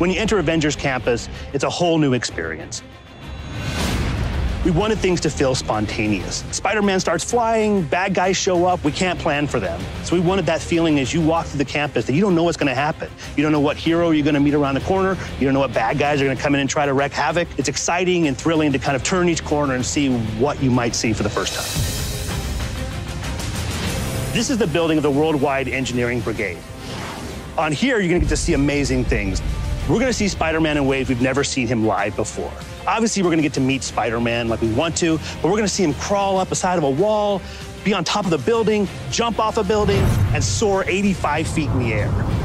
When you enter Avengers Campus, it's a whole new experience. We wanted things to feel spontaneous. Spider-Man starts flying, bad guys show up, we can't plan for them. So we wanted that feeling as you walk through the campus that you don't know what's gonna happen. You don't know what hero you're gonna meet around the corner. You don't know what bad guys are gonna come in and try to wreak havoc. It's exciting and thrilling to kind of turn each corner and see what you might see for the first time. This is the building of the Worldwide Engineering Brigade. On here, you're gonna get to see amazing things. We're gonna see Spider-Man in ways we've never seen him live before. Obviously, we're gonna get to meet Spider-Man like we want to, but we're gonna see him crawl up the side of a wall, be on top of the building, jump off a building, and soar 85 feet in the air.